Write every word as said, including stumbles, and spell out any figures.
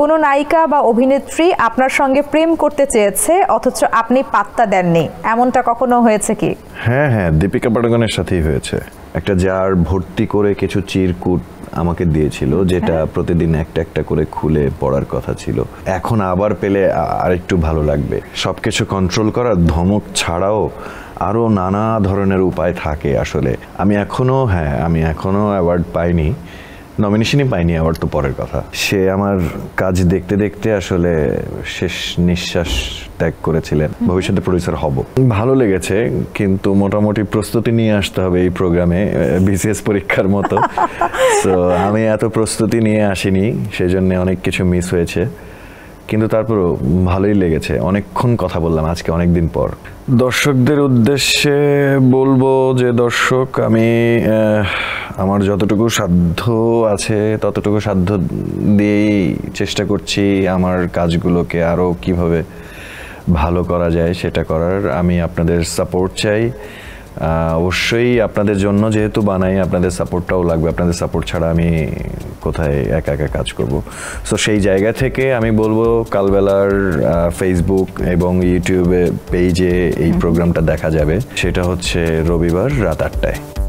কোনো নায়িকা বা অভিনেত্রী আপনার সঙ্গে প্রেম করতে চেয়েছে অথচ আপনি পাত্তা দেননি, এমনটা কখনো হয়েছে কি? হ্যাঁ হ্যাঁ, দীপিকা পাডুকোনের সাথেই হয়েছে। একটা জার ভর্তি করে কিছু চিরকুট আমাকে দিয়েছিল, যেটা প্রতিদিন একটা একটা করে খুলে পড়ার কথা ছিল। এখন আবার পেলে আরেকটু ভালো লাগবে। সবকিছু কন্ট্রোল করার ধমক ছাড়াও আরও নানা ধরনের উপায় থাকে। আসলে আমি এখনও হ্যাঁ আমি এখনও অ্যাওয়ার্ড পাইনি, নমিনেশনই পাইনি, অ্যাওয়ার্ড তো পরের কথা। সে আমার কাজ দেখতে দেখতে আসলে শেষ নিঃশ্বাস ত্যাগ করেছিলেন, ভবিষ্যতে প্রডিউসার হব। ভালো লেগেছে, কিন্তু মোটামুটি প্রস্তুতি নিয়ে আসতে হবে এই প্রোগ্রামে, বিসিএস পরীক্ষার মতো। সো আমি এত প্রস্তুতি নিয়ে আসিনি, সেজন্য অনেক কিছু মিস হয়েছে, কিন্তু তারপরও ভালোই লেগেছে। অনেকক্ষণ কথা বললাম আজকে, অনেকদিন পর। দর্শকদের উদ্দেশ্যে বলবো যে দর্শক, আমি আমার যতটুকু সাধ্য আছে ততটুকু সাধ্য দিয়েই চেষ্টা করছি আমার কাজগুলোকে আরও কীভাবে ভালো করা যায় সেটা করার। আমি আপনাদের সাপোর্ট চাই, অবশ্যই আপনাদের জন্য যেহেতু বানাই, আপনাদের সাপোর্টটাও লাগবে। আপনাদের সাপোর্ট ছাড়া আমি কোথায় একা একা কাজ করব। সো সেই জায়গা থেকে আমি বলবো কালবেলার ফেসবুক এবং ইউটিউবে পেজে এই প্রোগ্রামটা দেখা যাবে, সেটা হচ্ছে রবিবার রাত আটটায়।